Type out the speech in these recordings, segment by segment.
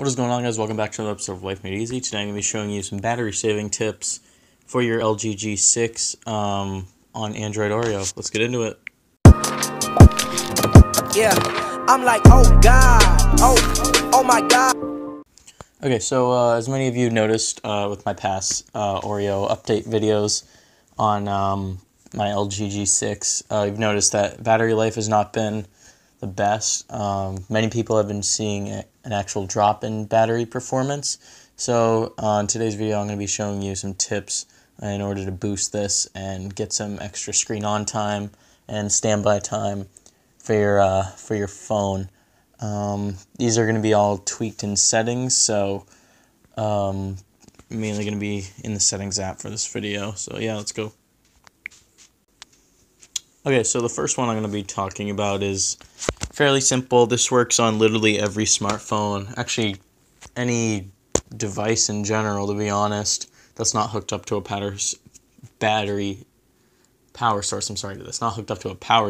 What is going on, guys? Welcome back to another episode of Life Made Easy. Today I'm going to be showing you some battery saving tips for your LG G6 on Android Oreo. Let's get into it. Yeah, I'm like, oh god, oh my god. Okay, so as many of you noticed with my past Oreo update videos on my LG G6, you've noticed that battery life has not been the best. Many people have been seeing an actual drop in battery performance. So on today's video, I'm going to be showing you some tips in order to boost this and get some extra screen on time and standby time for your phone. These are going to be all tweaked in settings, so mainly going to be in the settings app for this video. So yeah, let's go. Okay, so the first one I'm going to be talking about is fairly simple. This works on literally every smartphone, actually any device in general, to be honest, that's not hooked up to a power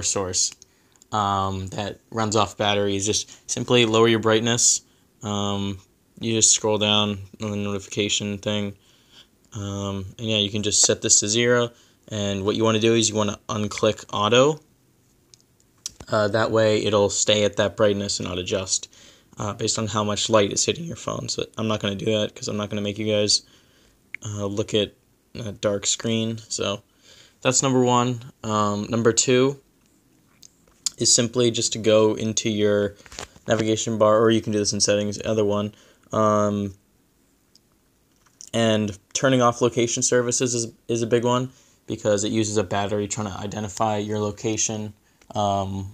source that runs off batteries. Just simply lower your brightness. You just scroll down on the notification thing, and yeah, you can just set this to 0. And what you want to do is you want to unclick auto. That way it'll stay at that brightness and not adjust based on how much light is hitting your phone. So I'm not going to do that because I'm not going to make you guys look at a dark screen. So that's number one. Number two is simply just to go into your navigation bar, or you can do this in settings, the other one. And turning off location services is a big one, because it uses a battery trying to identify your location, and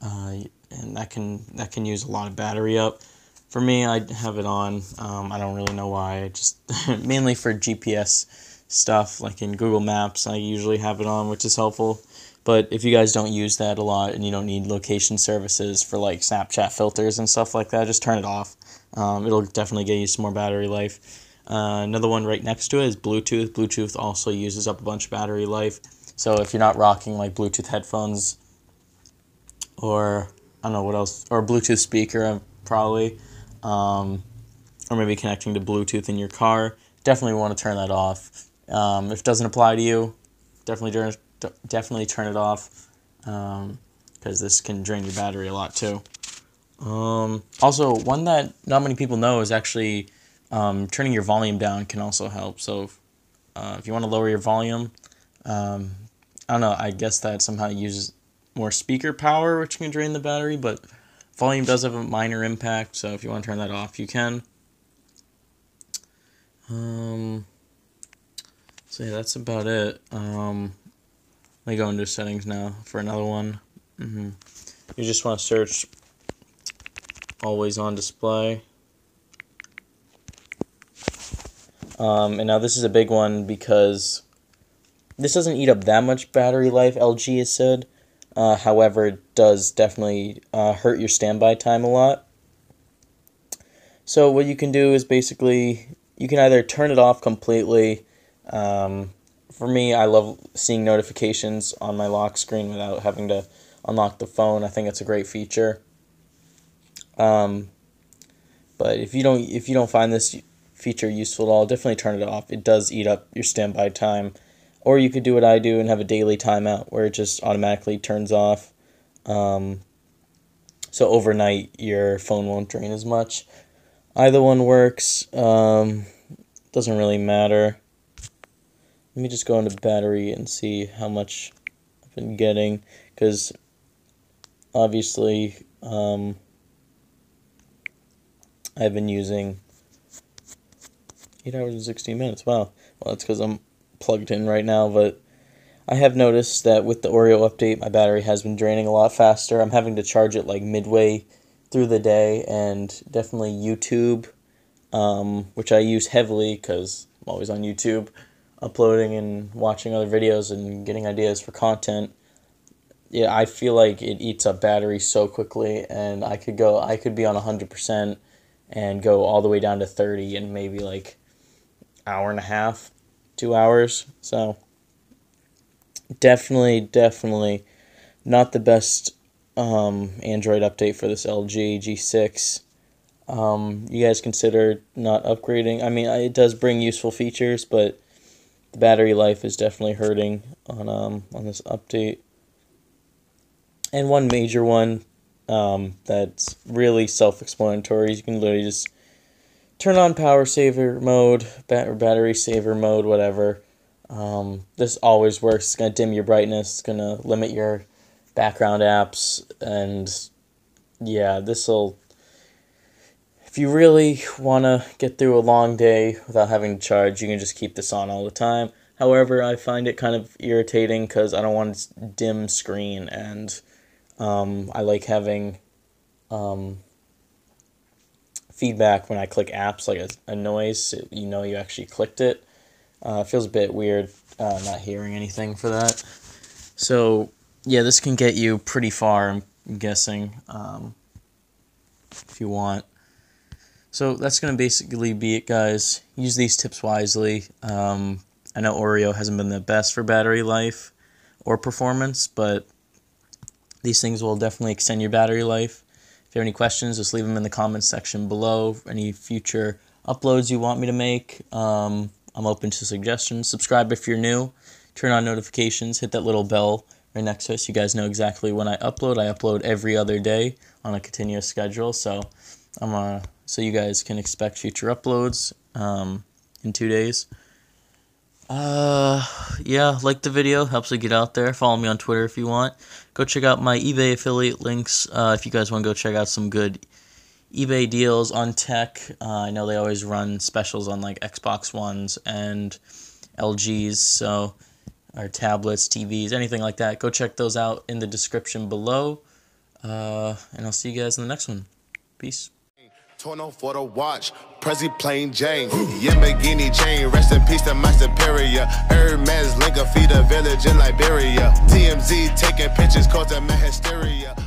that can use a lot of battery up. For me, I have it on. I don't really know why. Just mainly for GPS stuff, like in Google Maps. I usually have it on, which is helpful. But if you guys don't use that a lot and you don't need location services for like Snapchat filters and stuff like that, just turn it off. It'll definitely get you some more battery life. Another one right next to it is Bluetooth. Bluetooth also uses up a bunch of battery life. So if you're not rocking like Bluetooth headphones, or I don't know what else, or a Bluetooth speaker probably, or maybe connecting to Bluetooth in your car, definitely want to turn that off. If it doesn't apply to you, definitely turn it off, because this can drain your battery a lot too. Also, one that not many people know is actually turning your volume down can also help. So if you want to lower your volume, I don't know, I guess that somehow uses more speaker power, which can drain the battery, but volume does have a minor impact, so if you want to turn that off, you can. So yeah, that's about it. Let me go into settings now for another one. You just want to search always on display. And now this is a big one because this doesn't eat up that much battery life, LG has said. However, it does definitely hurt your standby time a lot. So what you can do is basically, you can either turn it off completely. For me, I love seeing notifications on my lock screen without having to unlock the phone. I think it's a great feature. But if you don't find this feature useful at all, definitely turn it off. It does eat up your standby time. Or you could do what I do and have a daily timeout where it just automatically turns off. So overnight your phone won't drain as much. Either one works. Doesn't really matter. Let me just go into battery and see how much I've been getting, because obviously I've been using 8 hours and 16 minutes. Wow. Well, that's because I'm plugged in right now, but I have noticed that with the Oreo update, my battery has been draining a lot faster. I'm having to charge it like midway through the day, and definitely YouTube, which I use heavily because I'm always on YouTube, uploading and watching other videos and getting ideas for content. Yeah, I feel like it eats up battery so quickly, and I could be on 100% and go all the way down to 30 and maybe like hour and a half, 2 hours. So definitely not the best Android update for this LG G6. you guys consider not upgrading? I mean, it does bring useful features, but the battery life is definitely hurting on this update. And one major one that's really self-explanatory, you can literally just turn on power saver mode, battery saver mode, whatever. This always works. It's going to dim your brightness. It's going to limit your background apps. And yeah, this will... If you really want to get through a long day without having to charge, you can just keep this on all the time. However, I find it kind of irritating because I don't want a dim screen, and I like having feedback when I click apps, like a noise, so you know you actually clicked it. It feels a bit weird not hearing anything for that. So, yeah, this can get you pretty far, I'm guessing, if you want. So that's going to basically be it, guys. Use these tips wisely. I know Oreo hasn't been the best for battery life or performance, but these things will definitely extend your battery life. If you have any questions, just leave them in the comments section below. Any future uploads you want me to make, I'm open to suggestions. Subscribe if you're new. Turn on notifications. Hit that little bell right next to it so you guys know exactly when I upload. I upload every other day on a continuous schedule, so so you guys can expect future uploads in 2 days. Yeah, like the video, helps me get out there. Follow me on Twitter if you want. Go check out my eBay affiliate links if you guys want to go check out some good eBay deals on tech. I know they always run specials on like Xbox Ones and LGs, so or tablets, TVs, anything like that. Go check those out in the description below, and I'll see you guys in the next one. Peace. Torno for the watch, Prezi plain Jane, Yamagini chain, rest in peace to my superior, Hermes Linka feed a village in Liberia, TMZ taking pictures causing my hysteria.